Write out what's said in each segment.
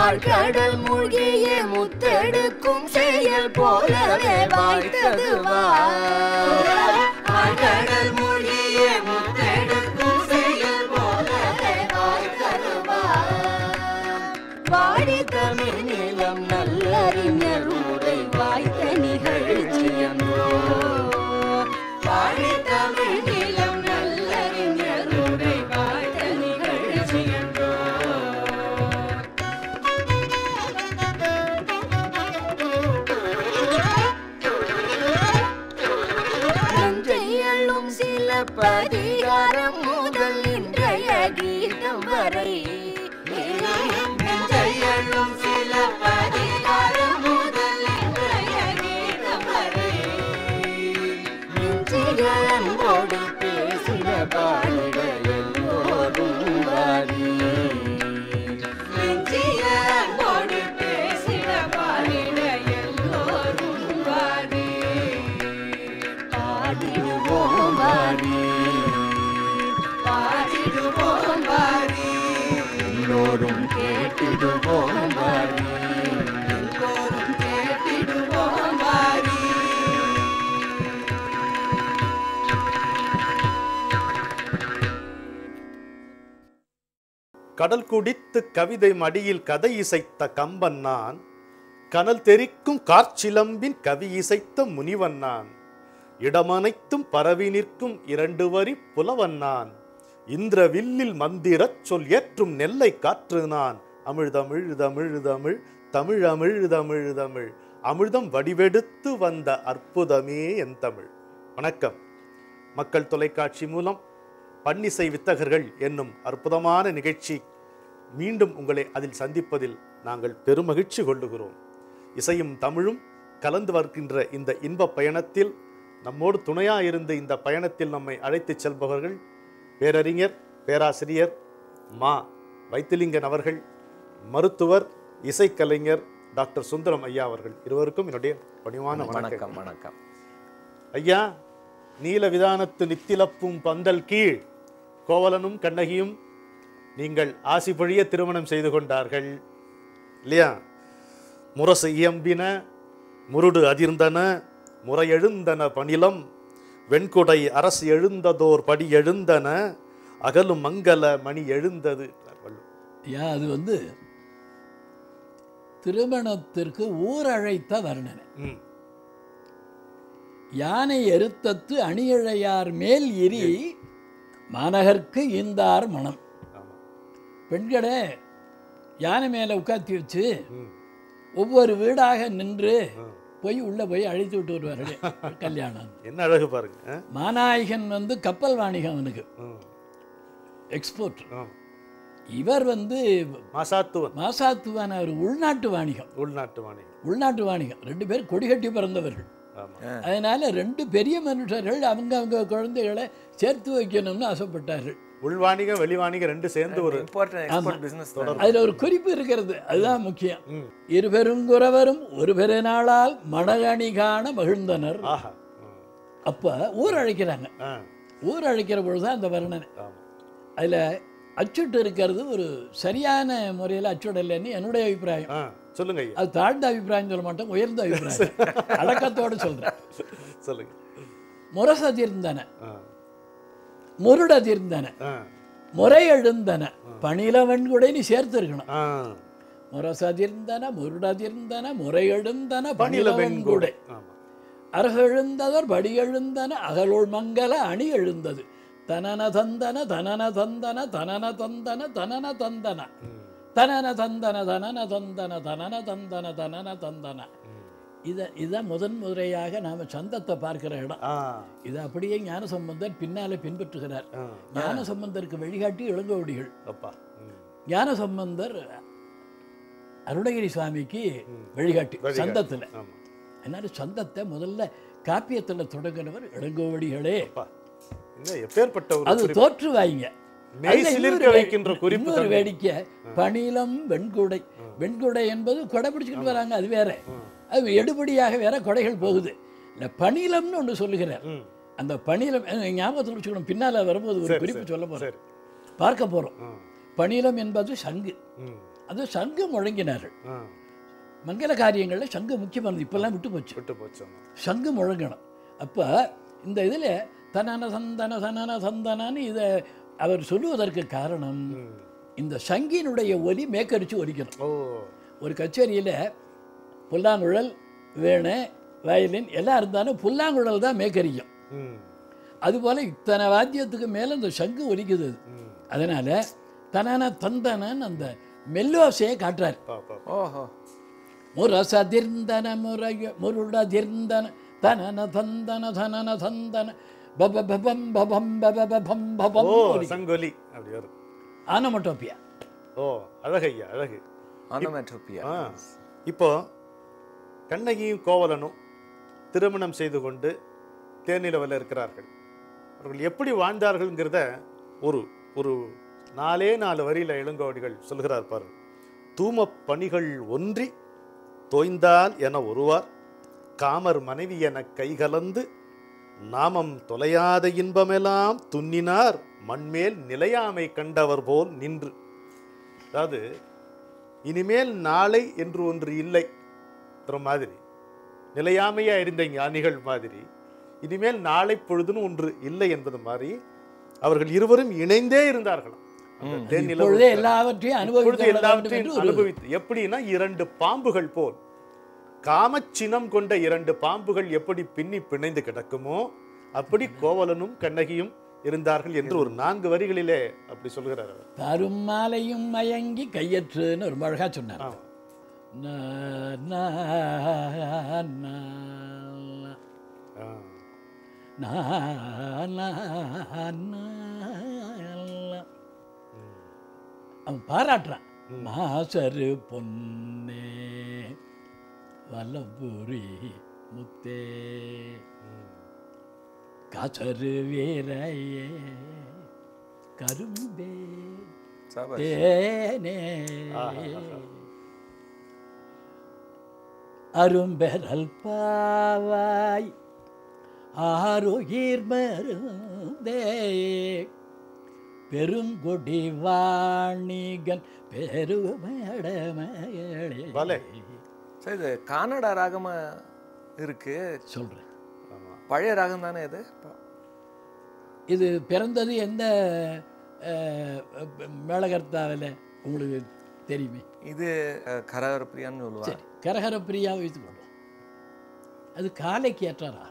நாள் கடல் மூழ்கிய முத்தெடுக்கும் செயல் போலவே வாய்த்தது வா. கடல் மூழ்கிய முத்தெடுக்கும் செயல் போலவே வாய்த்தது வா. பாடி தமிழ் நிலம் நல்லறிஞர் உரை வாய்த்த நிகழ்ச்சியம். பாடி தமிழ் நிலம் நல்லறிஞர் உரை வாய்த்த நிகழ்ச்சியம். பதிகாரம் முதல் இன்றைய கீதம் வரை நெஞ்சையழும் சில பதிகாரம் முதல் இன்றைய கீதம் வரை நெஞ்சிகளோடு பேசின பாடல் எல்லோரும் வாரி நெஞ்சிகளோடு பேசின பாடல் எல்லோரும் வாரி பாடிடுவோம் வாரி எல்லோரும் கேட்டிடுவோம் வாரி எல்லோரும் கேட்டிடுவோம் வாரி. கடல் குடித்து கவிதை மடியில் கதை இசைத்த கம்பன் நான், கனல் தெரிக்கும் காற்சிலம்பின் கவி இசைத்த முனிவன் நான், இடமனைத்தும் பரவி நிற்கும் இரண்டு வரி புலவன் நான், இந்திர வில்லில் மந்திர சொல் ஏற்றும் நெல்லை காற்று நான். அமிழ்தமிழ் தமிழ் தமிழ் தமிழ் அமிழ் தமிழ் தமிழ் அமிழ்தம் வடிவெடுத்து வந்த அற்புதமே என் தமிழ். வணக்கம். மக்கள் தொலைக்காட்சி மூலம் பன்னிசை வித்தகர்கள் என்னும் அற்புதமான நிகழ்ச்சி மீண்டும் உங்களை அதில் சந்திப்பதில் நாங்கள் பெருமகிழ்ச்சி கொள்ளுகிறோம். இசையும் தமிழும் கலந்து வருகின்ற இந்த இன்ப பயணத்தில் நம்மோடு துணையாயிருந்து இந்த பயணத்தில் நம்மை அழைத்து செல்பவர்கள் பேரறிஞர் பேராசிரியர் மா வைத்திலிங்கன் அவர்கள், மருத்துவர் இசைக்கலைஞர் டாக்டர் சுந்தரம் ஐயா அவர்கள். இருவருக்கும் என்னுடைய பணிவான வணக்கம். வணக்கம் ஐயா. நீல விதானத்து நித்திலப்பும் பந்தல் கீழ் கோவலனும் கண்ணகியும் நீங்கள் ஆசி பொழிய திருமணம் செய்து கொண்டார்கள் இல்லையா? முரசு இயம்பின முருடு அதிர்ந்தன முறையெழுந்தன பணிலம் வெண்குடை அரசு எழுந்ததோர் படி எழுந்தன அகலும் மங்கல மணி எழுந்தது. அது வந்து திருமணத்திற்கு ஊரழைத்த வர்ணனை. யானை எருத்தத்து அணியழையார் மேல் இரி மாநகர்க்கு ஈந்தார் மனம். பெண்களே, யானை மேல உட்காத்தி வச்சு ஒவ்வொரு வீடாக நின்று போய் உள்ள போய் அழைத்து விட்டு வருவாரு. கல்யாணம் என்ன அழகு பாருங்க. மாநாயகன் வந்து கப்பல் வாணிகம், அவனுக்கு எக்ஸ்போர்ட். இவர் வந்து மாசாத்துவான், அவர் உள்நாட்டு வாணிகம். ரெண்டு பேர் கொடிகட்டி பிறந்தவர்கள். அதனால ரெண்டு பெரிய மனுஷர்கள் அவங்க அவங்க குழந்தைகளை சேர்த்து வைக்கணும்னு ஆசைப்பட்டார்கள். உள்வாணிகம் வெளிவாணிகம் ரெண்டு சேர்ந்து ஒரு அதுல ஒரு குறிப்பு இருக்கிறது, அதுதான் முக்கியம். இருபெரும் குறவரும் ஒரு பெரு நாளால் மடகணி காண மகிழ்ந்தனர். அப்ப ஊர் அழைக்கிறாங்க. ஊர் அழைக்கிற பொழுதுதான் அந்த வர்ணனை. அதுல அச்சுட்டு இருக்கிறது ஒரு சரியான முறையில் அச்சுடலைன்னு என்னுடைய அபிப்பிராயம். சொல்லுங்க. அது தாழ்ந்த அபிப்பிராயம் சொல்ல மாட்டேன், உயர்ந்த அபிப்பிராயம், அடக்கத்தோடு சொல்றேன். சொல்லுங்க. முரசதிர்ந்தன முருடதிர்ந்தன முறை எழுந்தன பணிலவன்குடைன்னு சேர்த்து இருக்கணும். முரசதிர்ந்தன முருடதிர்ந்தன முறை எழுந்தன பணிலவன்குடை அரசெழுந்தவர் படி எழுந்தன அகலோள் மங்கல அணி எழுந்தது. தனன தந்தன தனன தந்தன தனன தந்தன தனன தந்தன தனன தந்தன தனன தந்தன தனன தந்தன தனன தந்தன. இதுதான் முதன் முறையாக நாம சந்தத்தை பார்க்கிற இடம். இது அப்படியே ஞானசம்பந்தர் பின்னாலே பின்பற்றுகிறார். ஞானசம்பந்தருக்கு வழிகாட்டி இளங்கோவடிகள். ஞானசம்பந்தர் அருணகிரி சுவாமிக்கு வழிகாட்டி சந்தத்தில். அதனால சந்தத்தை முதல்ல காப்பியத்தில் தொடங்கினவர் இளங்கோவடிகளே. அது தோற்றுவாய்ங்க. இன்னொரு வேடிக்கை, பணிலம் வெண்குடை. வெண்குடை என்பது கொடை பிடிச்சுக்கிட்டு வராங்க, அது வேற. அது எடுபடியாக வேற கொடைகள் போகுது. இல்லை, பணிலம்னு ஒன்று சொல்லுகிறார். அந்த பணிலம் ஞாபகத்தில் வச்சுக்கணும், பின்னால் வரும்போது ஒரு குறிப்பு சொல்ல போகிறேன், பார்க்க போகிறோம். பணிலம் என்பது சங்கு, அது சங்கம் முழங்கினார்கள். மங்கள காரியங்களில் சங்கம் முக்கியமானது, இப்பெல்லாம் விட்டு போச்சு. சங்கம் முழங்கணும். அப்போ இந்த இதில் தனான சந்தன சனான சந்தனான்னு இதை அவர் சொல்லுவதற்கு காரணம், இந்த சங்கியினுடைய ஒலி மேக்கரிச்சு ஒலிக்கணும். ஒரு கச்சேரியில் புல்லாங்குழல் வேணு வயலின் எல்லாம் இருந்தாலும் புல்லாங்குழல் தான் மேக்கரிக்கும். அதுபோல் இத்தனை வாத்தியத்துக்கு மேலே இந்த சங்கு ஒலிக்குது. அதனால் தனான தந்தனன்னு அந்த மெல்லோசையை காட்டுறார். முரசதிர்ந்தன முறைய முருடதிர்ந்தன தனன தந்தன தனன தந்தன பபபம் பபம் பபபம் பபம். ஓ சங்கோலி அப்படி வரும். ஆனோமேட்டோபியா. ஓ அழகையா அழகு ஆனோமேட்டோபியா. இப்போ கண்ணகியும் கோவலனும் திருமணம் செய்து கொண்டு தேனிலவில் இருக்கிறார்கள். அவர்கள் எப்படி வாழ்ந்தார்கள்ங்கிறத ஒரு ஒரு நாலே நாலு வரியில் இளங்கோவடிகள் சொல்கிறார் பாரு. தூம பணிகள் ஒன்றி தோய்ந்தால் என ஒருவார் காமர் மனைவி என கைகலந்து நாமம் தொலையாத இன்பமெல்லாம் துன்னினார் மண்மேல் நிலையாமை கண்டவர் போல் நின்று. அதாவது இனிமேல் நாளை என்று ஒன்று இல்லை மாதிரி, நிலையாமையாக இருந்த ஞானிகள் மாதிரி இனிமேல் நாளை பொழுதுன்னு ஒன்று இல்லை என்பது மாதிரி அவர்கள் இருவரும் இணைந்தே இருந்தார்களாம். எல்லாவற்றையும் எப்படின்னா இரண்டு பாம்புகள் போல், காமச்சினம் கொண்ட இரண்டு பாம்புகள் எப்படி பின்னி பிணைந்து கிடக்குமோ அப்படி கோவலனும் கண்ணகியும் இருந்தார்கள் என்று ஒரு 4 வரிகளிலே அப்படி சொல்கிறார். தரும் மாலையும் மயங்கி கையற்றுன்னு ஒரு அழகா சொன்னார். அவன் பாராட்டுறான். மாசரு பொன்னே வலம்புரி முத்தே காசரு வீரையே கரும்பே தேனே அரும்பெறல் பாவாய் ஆருயிர் மருந்தே பெருங்கொடி வாணிகன் பெருமடமகளே. சார் இது கானடா ராகமாக இருக்கு சொல்கிறேன். பழைய ராகம் தானே இது. இது பிறந்தது எந்த மேளகர்த்தாவில் உங்களுக்கு தெரியுமே. இது கரகரப்பிரியான்னு சொல்லுவாங்க. கரகரப்பிரியாவை வைத்து கொள்வோம். அது காலைக்கு ஏற்றாரா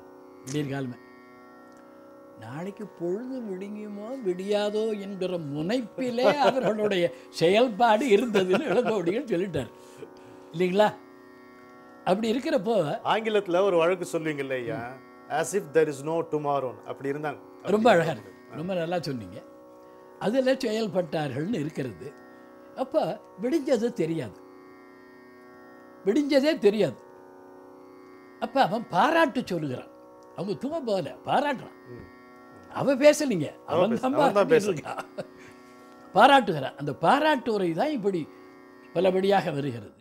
விடியற்காலமே. நாளைக்கு பொழுது விடுங்குமோ விடியாதோ என்கிற முனைப்பிலே அவர்களுடைய செயல்பாடு இருந்ததுன்னு இளங்கோவடிகள் சொல்லிட்டார் இல்லைங்களா. அப்படி இருக்கிறப்போ ஆங்கிலத்தில் ஒரு வழக்கு சொல்லுவீங்க இல்லையா, as if there is no tomorrow அப்படி இருந்தாங்க. ரொம்ப அழகாக இருக்குது, ரொம்ப நல்லா சொன்னீங்க. அதில் செயல்பட்டார்கள்னு இருக்கிறது. அப்போ விடிஞ்சது தெரியாது, விடிஞ்சதே தெரியாது. அப்போ அவன் பாராட்டு சொல்லுகிறான். அவங்க தூங்க போகல, பாராட்டுறான். அவன் பேசலைங்க, அவன் தான் பேசுகிறான், பாராட்டுகிறான். அந்த பாராட்டு உரை தான் இப்படி பலபடியாக வருகிறது.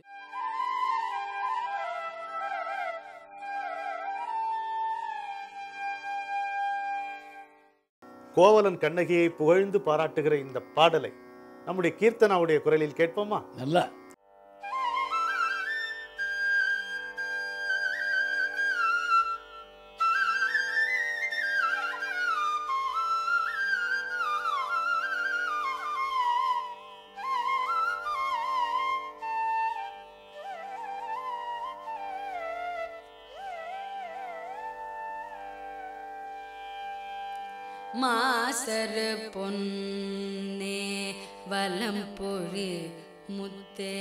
கோவலன் கண்ணகியை புகழ்ந்து பாராட்டுகிற இந்த பாடலை நம்முடைய கீர்த்தனாவுடைய குரலில் கேட்போமா? நல்லா. மாசரு பொன்னே வலம்பொரு முத்தே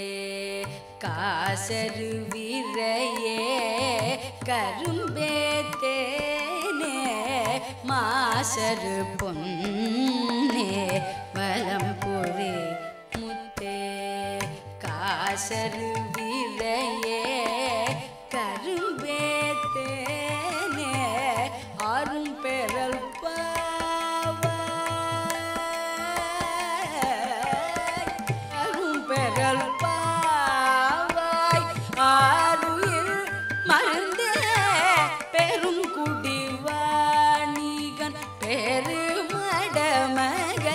காசரு வீரையே கரும்பே தேனே. மாசரு பொன்னே வலம்பொரு முத்தே காசரு வீரையே கரும்பே தேனே அரும்பெறல் பெருங்குடிவாணிகன் பெருமடமக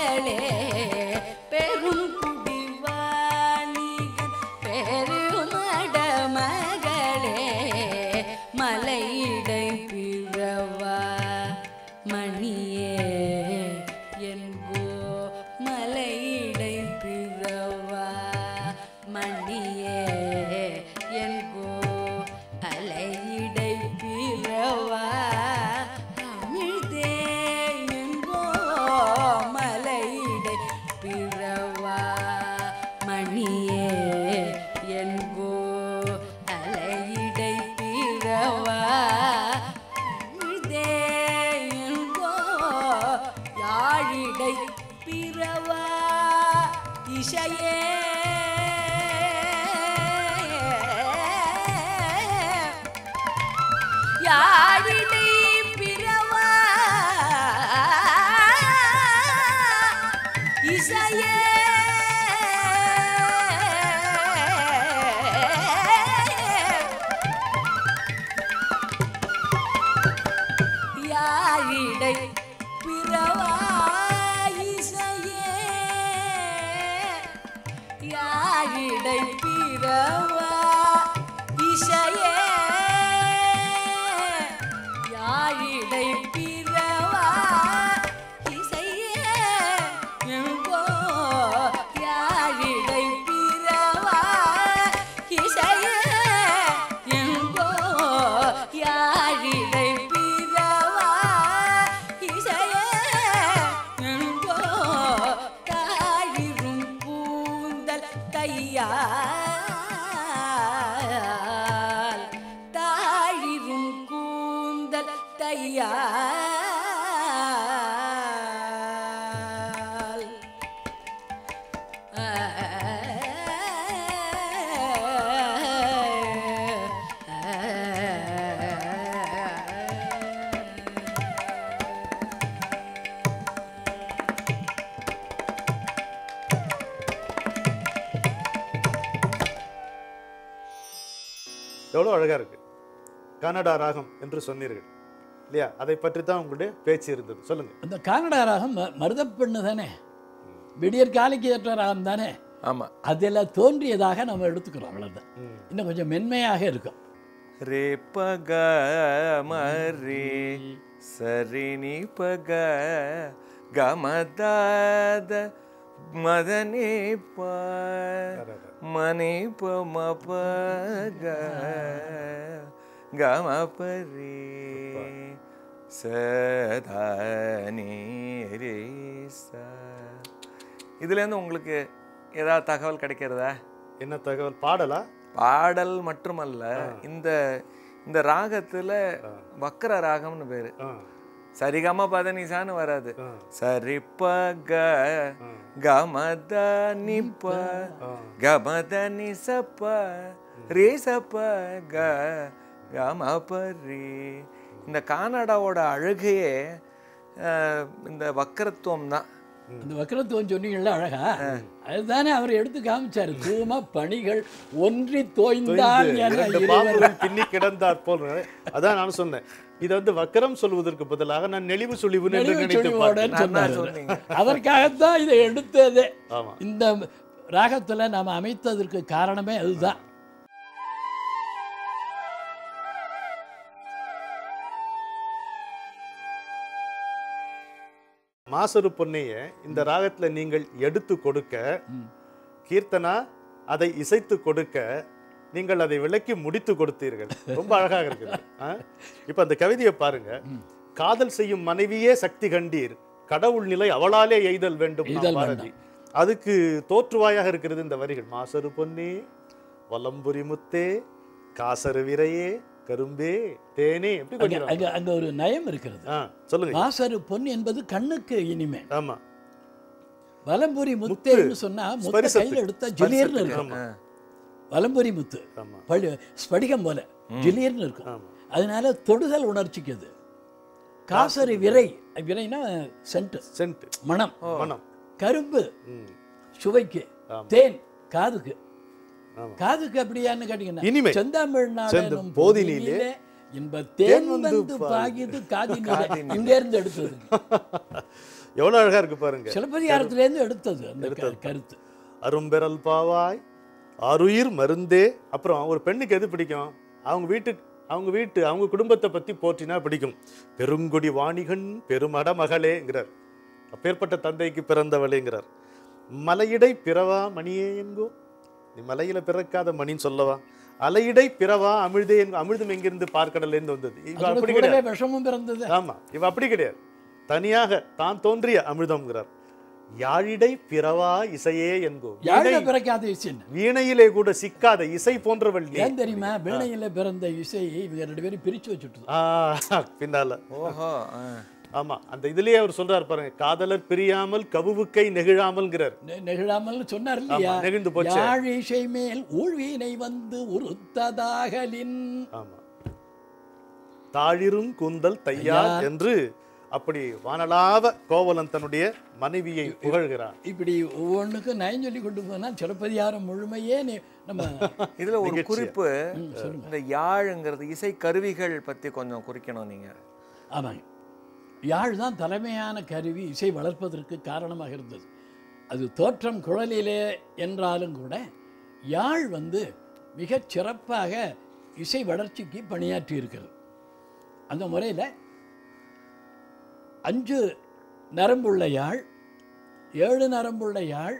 वीरवा इशये याडिने वीरवा इशये याडिने वीरवा எவ்வளோ அழகாக இருக்குது கனடா ராகம் என்று சொன்னீர்கள் இல்லையா? அதை பற்றி தான் உங்களுடைய பேச்சு இருந்தது. சொல்லுங்கள். இந்த கனடா ராகம் மருதப்பெண்ணு தானே, விடியற் காலைக்கு ஏற்ற ராகம் தானே? ஆமாம். அதில் தோன்றியதாக நம்ம எடுத்துக்கிறோம். அவ்வளோதான். இன்னும் கொஞ்சம் மென்மையாக இருக்கும். ரே பக மரி சரி நீ பக கமதாத மதனே பா மணி பமப கமபரி சதானி ரே சா. இதுலேருந்து உங்களுக்கு ஏதாவது தகவல் கிடைக்கிறதா? என்ன தகவல்? பாடலா? பாடல் மட்டுமல்ல, இந்த இந்த ராகத்தில் வக்கர ராகம்னு பேர். சரிகம பதனிசான்னு வராது, சரிப்ப கமத நிப்ப கமத நிசப்ப ரே சப்ப கமப ரே. இந்த கனடாவோட அழகையே இந்த வக்கரத்துவம் தான். இந்த வக்கரத்துவம் சொன்னீங்களா, அழகா? அதுதானே அவர் எடுத்து காமிச்சாரு. தூம பணிகள் ஒன்றி தோய்ந்தால் பின்னி கிடந்தார் போல். அதான் நான் சொன்னேன், இதை வந்து வக்கரம் சொல்வதற்கு பதிலாக நான் நெளிவு சுழிவு நினைத்து அதற்காகத்தான் இதை எடுத்ததே. இந்த ராகத்துல நாம் அமைத்ததற்கு காரணமே அதுதான். மாசரு பொன்னையை இந்த ராகத்துல நீங்கள் எடுத்து கொடுக்க, கீர்த்தனா அதை இசைத்து கொடுக்க, நீங்கள் அதை விளக்கி முடித்து கொடுத்தீர்கள். ரொம்ப அழகாக இருக்குது. இப்ப அந்த கவிதையை பாருங்க. காதல் செய்யும் மனைவியே சக்தி கண்டீர், கடவுள் நிலை அவளாலே எய்தல் வேண்டும் பாரதி. அதுக்கு தோற்றுவாயாக இருக்கிறது இந்த வரிகள். மாசரு பொன்னே வலம்புரி முத்தே காசரு விரையே கரும்பே தேனே. அங்க அங்க ஒரு நயம் இருக்கிறது. சொல்லுங்க. மாசரு பொன் என்பது கண்ணுக்கு இனிமே. ஆமா. வலம்புரி முத்தேன்னு சொன்னா முத்து கையில எடுத்தா ஜிலியர்னு இருக்கும். வலம்புரி முத்து ஸ்படிகம் போல ஜிலியர்னு இருக்கும். அதனால தொடுதல் உணர்ச்சிக்குது. காசரு விரை, விரைனா சென்ட், சென்ட் மனம், மனம். கரும்பு சுவைக்கு, தேன் காதுக்கு. காதுக்கு அப்படியான்னு கேட்டீங்கன்னா செந்தாமிழ்நாடு போதினிலே இன்ப தேன் வந்து பாகிது காதினிலே. இங்க இருந்து எடுத்தது. எவ்வளவு அழகா இருக்கு பாருங்க. சிலப்பதிகாரத்துல இருந்து எடுத்தது அந்த கருத்து. அரும்பெறல் பாவாய் அருயிர் மருந்தே. அப்புறம் ஒரு பெண்ணுக்கு எது பிடிக்கும்? அவங்க வீட்டுக்கு, அவங்க குடும்பத்தை பத்தி போற்றினா பிடிக்கும். பெருங்குடி வாணிகன் பெருமட மகளேங்கிறார், அப்பேற்பட்ட தந்தைக்கு பிறந்தவளேங்கிறார். மலையிடை பிறவா மணியே என்கோ, நீ மலையில பிறக்காத மணின்னு சொல்லவா? அலையிடை பிறவா அமிழ்தே என்கோ, அமிழ்தம் எங்கிருந்து பார்க்கடல இருந்து வந்தது. இவ அப்படி கிடையாது. ஆமா, இவ அப்படி கிடையாது. தனியாக தான் தோன்றிய அமிழ்தம்ங்கிறார். யாழிடை பிறவா இசையே என்கோ, வீணையிலே கூட சிக்காத இசை போன்றவள். ஏன் தெரியுமா? வீணையில பிறந்த இசையை இவங்க ரெண்டு பேரும் பிரிச்சு வச்சுட்டு பின்னால ஆமா அந்த இதுலயே அவர் சொல்றாரு பாருங்க காதலர் பிரியாமல் கவுவுக்கை நெகிழாமல்ங்கறார் நெகிழாமல்னு சொன்னார் இல்லையா நெகிந்து போச்சு யாழிசை மேல் ஊழ்வினை வந்து உருத்ததாகலின் ஆமா தாழிரும் கூந்தல் தையார் என்று அப்படி வானளாவ கோவலன் தன்னுடைய மனைவியை புகழ்கிறார் இப்படி ஒவ்வொன்றுக்கு நான் சொல்லி கொண்டு போனால் சிலப்பதிகாரம் முழுமையே நம்ம இதுல ஒரு குறிப்பு இந்த யாழ்ங்கிறது இசை கருவிகள் பற்றி கொஞ்சம் குறிக்கணும் நீங்கள் ஆமாங்க யாழ் தான் தலைமையான கருவி இசை வளர்ப்பதற்கு காரணமாக இருந்தது அது தோற்றம் குழலிலே என்றாலும் கூட யாழ் வந்து மிகச் சிறப்பாக இசை வளர்ச்சிக்கு பணியாற்றி இருக்கிறது அந்த முறையில் 5 நரம்புள்ள யாழ் 7 நரம்புள்ள யாழ்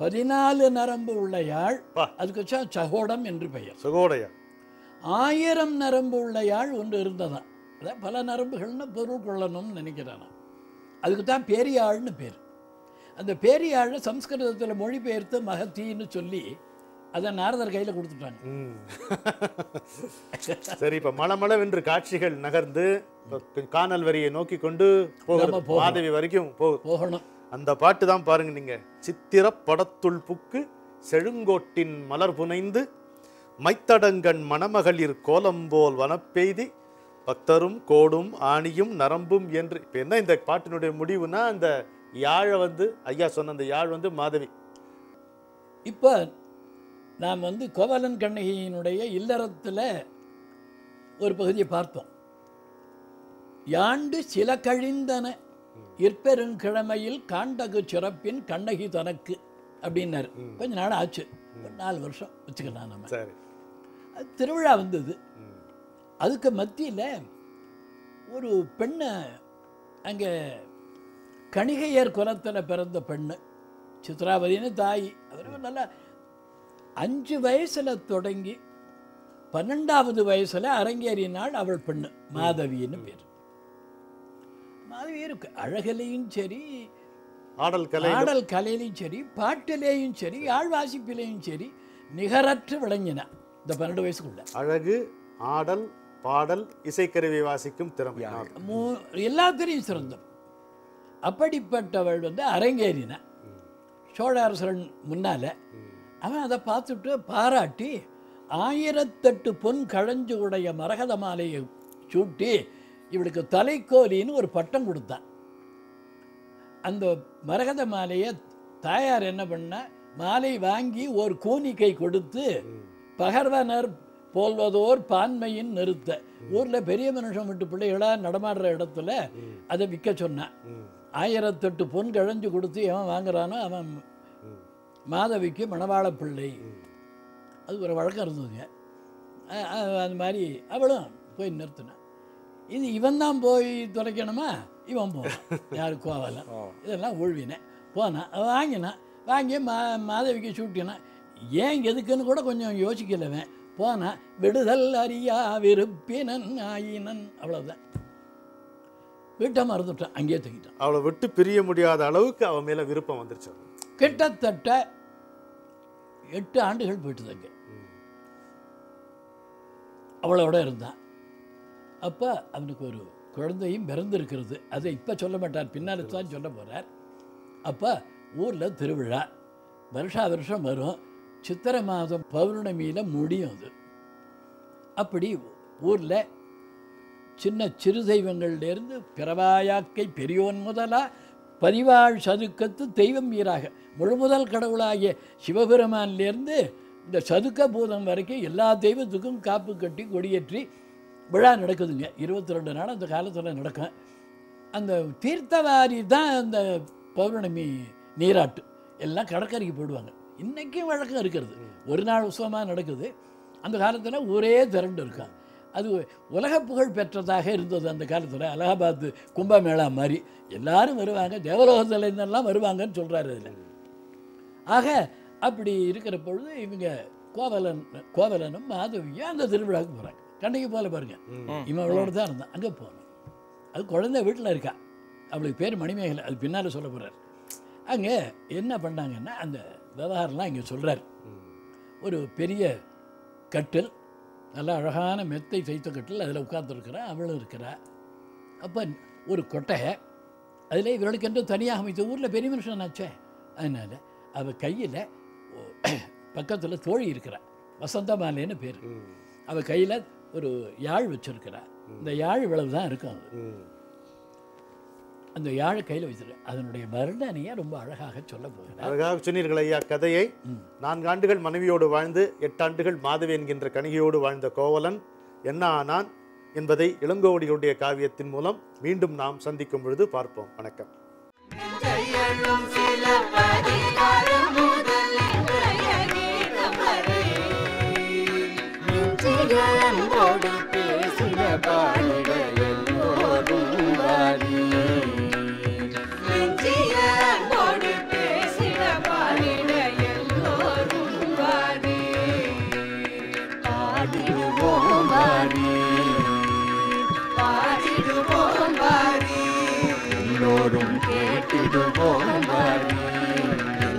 14 நரம்பு உள்ள யாழ் அதுக்கு சகோடம் என்று பெயர் சகோடைய 1000 நரம்பு உள்ள யாழ் ஒன்று இருந்ததான் அதான் பல நரம்புகள்னு பொருள் கொள்ளணும்னு நினைக்கிறானா அதுக்கு தான் பெரியாழ்னு பேர் அந்த பெரியாழை சம்ஸ்கிருதத்தில் மொழிபெயர்த்து மகத்தின்னு சொல்லி அத நாரதர் கையில் கொடுத்துட்டாங்க சரி இப்போ மளமளவென்று காட்சிகள் நகர்ந்து காணல் வரியை நோக்கி கொண்டு மாதவி வரைக்கும் போகணும் அந்த பாட்டு தான் பாருங்க நீங்க சித்திர படத்துள் புக்கு செழுங்கோட்டின் மலர் புனைந்து மைத்தடங்கண் மணமகளிர் கோலம்போல் வனப்பெய்தி பக்தரும் கோடும் ஆணியும் நரம்பும் என்று இப்போ என்ன இந்த பாட்டினுடைய முடிவுனா அந்த யாழை வந்து ஐயா சொன்ன அந்த யாழ் வந்து மாதவி இப்போ நாம் வந்து கோவலன் கண்ணகியினுடைய இல்லறத்தில் ஒரு பகுதியை பார்த்தோம் யாண்டு சில கழிந்தன இற்பெருங்கிழமையில் காண்டகு சிறப்பின் கண்ணகி தனக்கு அப்படின்னாரு கொஞ்ச நாள் ஆச்சு 4 வருஷம் வச்சுக்கலாம் நம்ம திருவிழா வந்தது அதுக்கு மத்தியில் ஒரு பெண்ணை அங்கே கணிகையர் குலத்தில் பிறந்த பெண்ணு சித்ராவதின்னு தாய் அவர் நல்லா 5 வயசில் தொடங்கி 12வது வயசில் அரங்கேறினாள் அவள் பெண்ணு மாதவின்னு பேர் மாதவி இருக்கு அழகிலையும் சரி ஆடல் கலையிலையும் சரி பாட்டிலேயும் சரி ஆழ்வாசிப்பிலையும் சரி நிகரற்று விளங்கினா இந்த 12 வயசுக்குள்ள அழகு ஆடல் பாடல் இசைக்கருவி வாசிக்கும் திறமையா எல்லாத்திலையும் சிறந்தவள் அப்படிப்பட்டவள் வந்து அரங்கேறினா சோழ அரசன் முன்னால் அவன் அதை பார்த்துட்டு பாராட்டி 1008 பொன் கழஞ்சு உடைய மரகத மாலையை சூட்டி இவளுக்கு தலைக்கோலின்னு ஒரு பட்டம் கொடுத்தான் அந்த மரகத மாலையை தாயார் என்ன பண்ணா மாலை வாங்கி ஒரு கூனிக்கை கொடுத்து பகர்வனர் போல்வதோர் பான்மையின் நிறுத்த ஊரில் பெரிய மனுஷன் விட்டு பிள்ளைகளாக நடமாடுற இடத்துல அதை விற்க சொன்னான் 1008 பொன் கழஞ்சு கொடுத்து எவன் வாங்குறானோ அவன் மாதவிக்கு மணவாள பிள்ளை அது ஒரு வழக்கம் இருந்ததுங்க அந்த மாதிரி அவளும் போய் நிறுத்தினான் இது இவன் தான் போய் துடைக்கணுமா இவன் போவான் யாரும் கோவலாம் இதெல்லாம் ஊழ்வினேன் போனான் வாங்கினான் வாங்கி மாதவிக்கு சூட்டினான் ஏன் எதுக்குன்னு கூட கொஞ்சம் யோசிக்கலவன் போனான் விடுதல் அறியா விருப்பினன் ஆயினன் அவ்வளோதான் வீட்டை மறந்துட்டான் அங்கேயே தூக்கிட்டான் அவளை விட்டு பிரிய முடியாத அளவுக்கு அவன் மேலே விருப்பம் வந்துருச்சு கிட்டத்தட்ட 8 ஆண்டுகள் போயிட்டுதாங்க அவளோட இருந்தான் அப்போ அவனுக்கு ஒரு குழந்தையும் பிறந்திருக்கிறது அதை இப்போ சொல்ல மாட்டார் பின்னால் தான் சொல்ல போகிறார் அப்போ ஊரில் திருவிழா வருஷம் வரும் சித்திரை மாதம் பௌர்ணமியில் முடியும் அது அப்படி ஊரில் சின்ன சிறு தெய்வங்கள்லேருந்து பிறவாயாக்கை பெரியோன் முதலாக பரிவாழ் சதுக்கத்து தெய்வம் வீராக முழுமுதல் கடவுளாகிய சிவபெருமானிலேருந்து இந்த சதுக்க பூதம் வரைக்கும் எல்லா தெய்வத்துக்கும் காப்பு கட்டி கொடியேற்றி விழா நடக்குதுங்க 22 நாள் அந்த காலத்தில் நடக்கும் அந்த தீர்த்தவாரி தான் அந்த பௌர்ணமி நீராட்டு எல்லாம் கடற்கரைக்கு போடுவாங்க இன்றைக்கும் வழக்கம் இருக்கிறது ஒரு நாள் உற்சவமாக நடக்குது அந்த காலத்தில் ஒரே திரண்டு இருக்காங்க அது உலக புகழ் பெற்றதாக இருந்தது அந்த காலத்தில் அலகாபாத் கும்பமேளா மாதிரி எல்லாரும் வருவாங்க தேவலோகத்தில் இருந்தெல்லாம் வருவாங்கன்னு சொல்கிறாரு அதில் ஆக அப்படி இருக்கிற பொழுது இவங்க கோவலனும் மாதவியும் அந்த திருவிழாவுக்கு போகிறாங்க கண்ணைக்கு போல பாருங்க இவன் அவளோட தான் இருந்தான் அங்கே போகணும் அது குழந்தை வீட்டில் இருக்கா அவளுக்கு பேர் மணிமேகலை அது பின்னால் சொல்ல போகிறார் அங்கே என்ன பண்ணாங்கன்னா அந்த விவகாரம்லாம் இங்கே சொல்கிறார் ஒரு பெரிய கட்டில் நல்லா அழகான மெத்தை தைத்த கட்டில் அதில் உட்கார்ந்துருக்கிறா அவளும் இருக்கிறா அப்போ ஒரு கொட்டை அதில் இவர்களுக்கென்று தனியாக அமைத்து ஊரில் பெரிய மனுஷனாச்சே. அதனால் அவள் கையில் பக்கத்தில் தோழி இருக்கிறாள், வசந்தமாலேன்னு பேர். அவள் கையில் ஒரு யாழ் வச்சுருக்கிறாள். இந்த யாழ் இவ்வளவு தான் இருக்கும். அது அந்த யாழை கையில் வச்சிருக்க அதனுடைய வர்ணனையை ரொம்ப அழகாக சொல்ல போகிறேன். அழகாக சொன்னீர்கள் ஐயா. கதையை 4 ஆண்டுகள் மனைவியோடு வாழ்ந்து 8 ஆண்டுகள் மாதவி என்கின்ற கணிகையோடு வாழ்ந்த கோவலன் என்ன ஆனான் என்பதை இளங்கோவடிகளுடைய காவியத்தின் மூலம் மீண்டும் நாம் சந்திக்கும் பொழுது பார்ப்போம். வணக்கம். Don't go away.